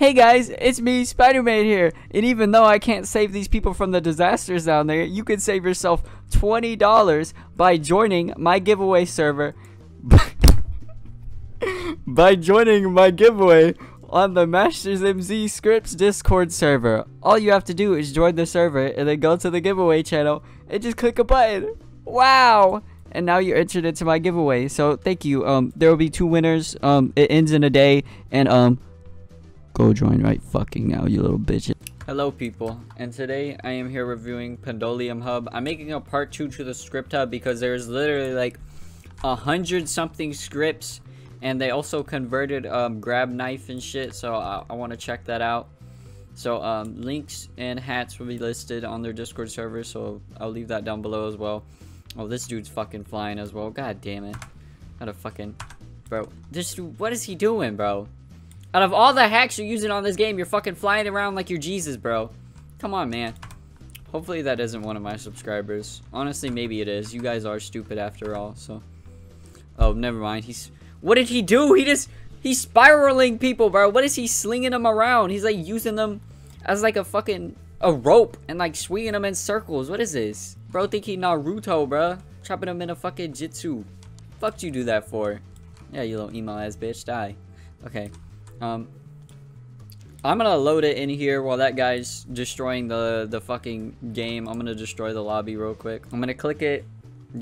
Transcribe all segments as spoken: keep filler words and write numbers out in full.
Hey guys, it's me, Spider-Man here, and even though I can't save these people from the disasters down there, you can save yourself twenty dollars by joining my giveaway server by joining my giveaway on the MastersMZ Scripts Discord server. All you have to do is join the server and then go to the giveaway channel and just click a button. Wow! And now you're entered into my giveaway, so thank you. Um, there will be two winners. Um, it ends in a day, and um... go join right fucking now, you little bitch. Hello people, and today I am here reviewing Pendulum Hub. I'm making a part two to the script hub because there's literally like a hundred something scripts, and they also converted um, grab knife and shit, so I, I want to check that out. So um, links and hats will be listed on their Discord server, so I'll leave that down below as well. Oh, this dude's fucking flying as well, god damn it. What a fucking... bro, this dude, what is he doing, bro? Out of all the hacks you're using on this game, you're fucking flying around like you're Jesus, bro. Come on, man. Hopefully that isn't one of my subscribers. Honestly, maybe it is. You guys are stupid after all, so... oh, never mind. He's... what did he do? He just... he's spiraling people, bro. What is he slinging them around? He's, like, using them as, like, a fucking... a rope. And, like, swinging them in circles. What is this? Bro, think he Naruto, bro. Chopping them in a fucking jitsu. Fuck you do that for? Yeah, you little emo-ass bitch. Die. Okay. Um, I'm gonna load it in here while that guy's destroying the, the fucking game. I'm gonna destroy the lobby real quick. I'm gonna click it.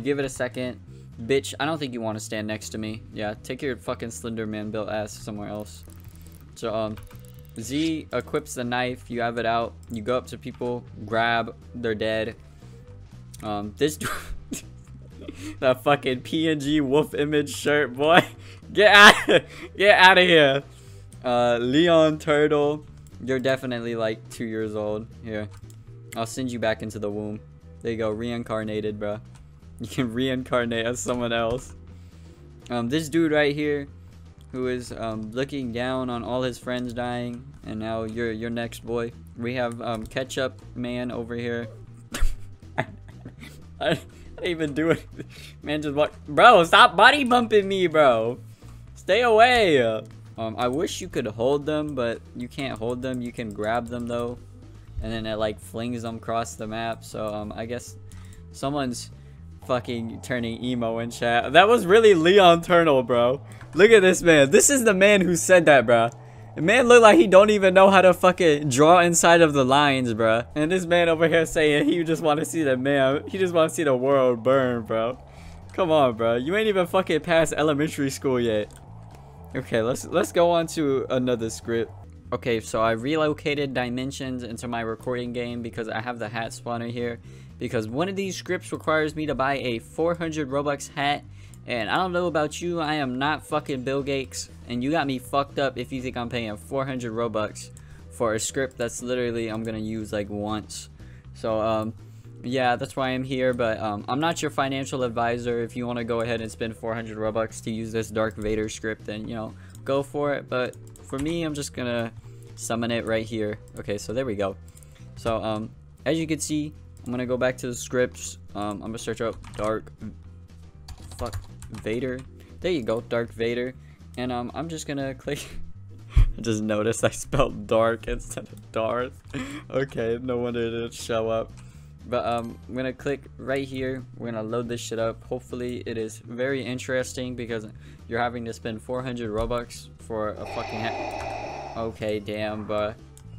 Give it a second. Bitch, I don't think you want to stand next to me. Yeah, take your fucking Slenderman built ass somewhere else. So, um, Z equips the knife. You have it out. You go up to people. Grab. They're dead. Um, this... that fucking P N G wolf image shirt, boy. Get out, Get out of here. Uh, Leon Turtle, you're definitely like two years old. Here, I'll send you back into the womb. There you go, reincarnated, bro. You can reincarnate as someone else. Um, this dude right here, who is um looking down on all his friends dying, and now you're your next boy. We have um Ketchup Man over here. I, I didn't even do it. Man just walked. Bro, stop body bumping me, bro. Stay away. Um, I wish you could hold them, but you can't hold them. You can grab them, though. And then it, like, flings them across the map. So, um, I guess someone's fucking turning emo in chat. That was really Leon Turtle, bro. Look at this man. This is the man who said that, bro. The man looked like he don't even know how to fucking draw inside of the lines, bro. And this man over here saying he just want to see the man. He just want to see the world burn, bro. Come on, bro. You ain't even fucking past elementary school yet. Okay, let's let's go on to another script. Okay, so I relocated dimensions into my recording game because I have the hat spawner here. Because one of these scripts requires me to buy a four hundred Robux hat. And I don't know about you, I am not fucking Bill Gates. And you got me fucked up if you think I'm paying four hundred Robux for a script that's literally I'm gonna use like once. So, um... yeah, that's why I'm here, but um, I'm not your financial advisor. If you want to go ahead and spend four hundred Robux to use this Darth Vader script, then, you know, go for it. But for me, I'm just going to summon it right here. Okay, so there we go. So, um, as you can see, I'm going to go back to the scripts. Um, I'm going to search up Darth fuck Vader. There you go, Darth Vader. And um, I'm just going to click... I just noticed I spelled dark instead of Darth. Okay, no wonder it didn't show up. But um, I'm going to click right here. We're going to load this shit up. Hopefully it is very interesting because you're having to spend four hundred Robux for a fucking hat. Okay, damn, but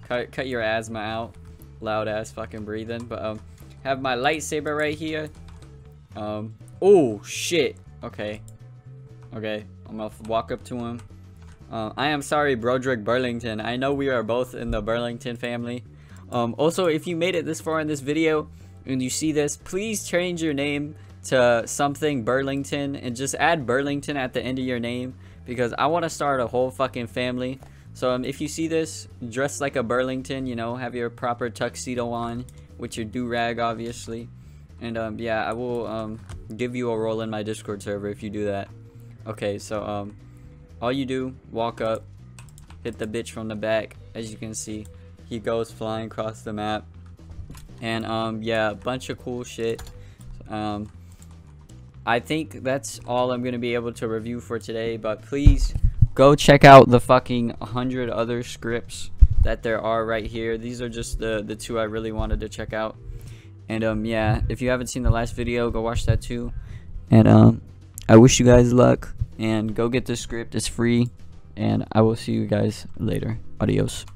cut, cut your asthma out. Loud ass fucking breathing. But um, have my lightsaber right here. Um, oh, shit. Okay. Okay, I'm going to walk up to him. Uh, I am sorry, Brodrick Burlington. I know we are both in the Burlington family. Um, also, if you made it this far in this video and you see this, please change your name to something Burlington and just add Burlington at the end of your name because I want to start a whole fucking family. So um, if you see this, dress like a Burlington, you know, have your proper tuxedo on with your do-rag, obviously. And um, yeah, I will um, give you a role in my Discord server if you do that. Okay, so um, all you do, walk up, hit the bitch from the back, as you can see. He goes flying across the map. And, um, yeah, a bunch of cool shit. Um, I think that's all I'm going to be able to review for today. But please Go check out the fucking hundred other scripts that there are right here. These are just the the two I really wanted to check out. And um yeah, if you haven't seen the last video, go watch that too. And um I wish you guys luck, and go get this script, it's free, and I will see you guys later. Adios.